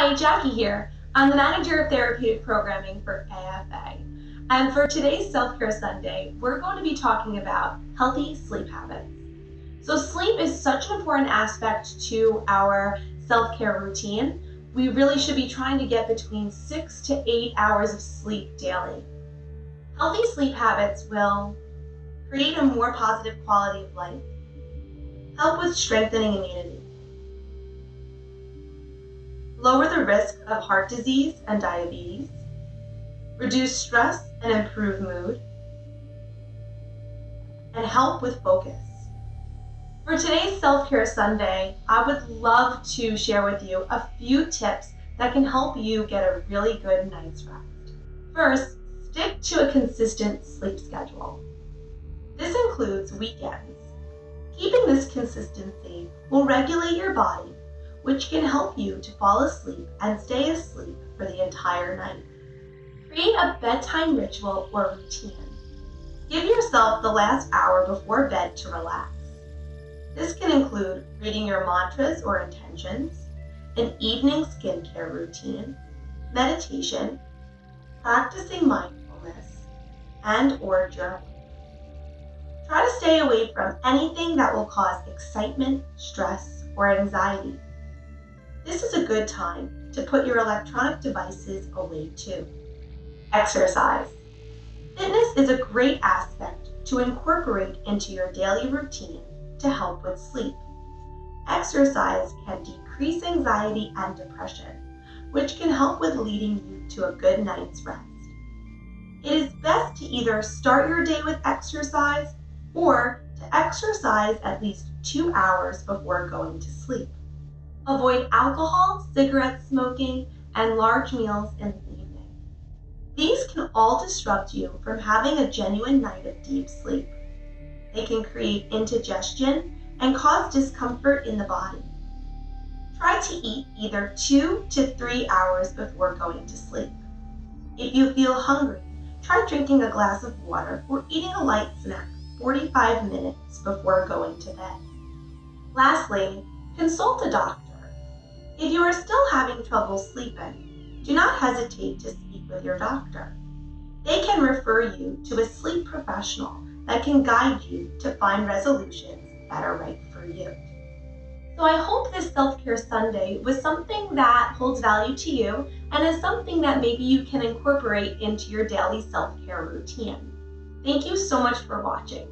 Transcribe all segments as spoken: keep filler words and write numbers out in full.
Hi, Jackie here. I'm the Manager of Therapeutic Programming for A F A. And for today's Self-Care Sunday, we're going to be talking about healthy sleep habits. So sleep is such an important aspect to our self-care routine. We really should be trying to get between six to eight hours of sleep daily. Healthy sleep habits will create a more positive quality of life, help with strengthening immunity, lower the risk of heart disease and diabetes, reduce stress and improve mood, and help with focus. For today's Self-Care Sunday, I would love to share with you a few tips that can help you get a really good night's rest. First, stick to a consistent sleep schedule. This includes weekends. Keeping this consistency will regulate your body, which can help you to fall asleep and stay asleep for the entire night. Create a bedtime ritual or routine. Give yourself the last hour before bed to relax. This can include reading your mantras or intentions, an evening skincare routine, meditation, practicing mindfulness, and/or journaling. Try to stay away from anything that will cause excitement, stress, or anxiety. This is a good time to put your electronic devices away too. Exercise. Fitness is a great aspect to incorporate into your daily routine to help with sleep. Exercise can decrease anxiety and depression, which can help with leading you to a good night's rest. It is best to either start your day with exercise or to exercise at least two hours before going to sleep. Avoid alcohol, cigarette smoking, and large meals in the evening. These can all disrupt you from having a genuine night of deep sleep. They can create indigestion and cause discomfort in the body. Try to eat either two to three hours before going to sleep. If you feel hungry, try drinking a glass of water or eating a light snack forty-five minutes before going to bed. Lastly, consult a doctor. If you are still having trouble sleeping, do not hesitate to speak with your doctor. They can refer you to a sleep professional that can guide you to find resolutions that are right for you. So I hope this Self-Care Sunday was something that holds value to you and is something that maybe you can incorporate into your daily self-care routine. Thank you so much for watching.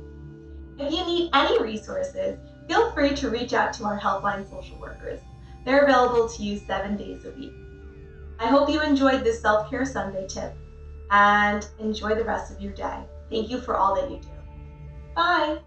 If you need any resources, feel free to reach out to our helpline social workers. They're available to you seven days a week. I hope you enjoyed this Self-Care Sunday tip and enjoy the rest of your day. Thank you for all that you do. Bye.